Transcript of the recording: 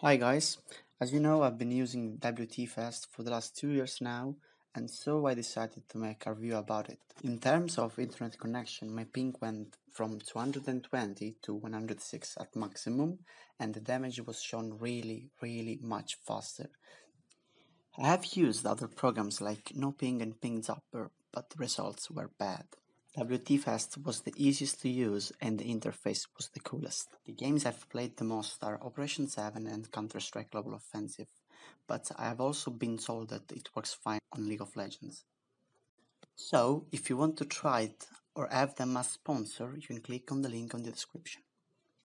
Hi guys, as you know, I've been using WTFast for the last 2 years now, and so I decided to make a review about it. In terms of internet connection, my ping went from 220 to 106 at maximum, and the damage was shown really much faster. I have used other programs like NoPing and PingZapper, but the results were bad. WTFast was the easiest to use and the interface was the coolest. The games I've played the most are Operation 7 and Counter Strike Global Offensive, but I have also been told that it works fine on League of Legends. So, if you want to try it or have them as sponsor, you can click on the link on the description.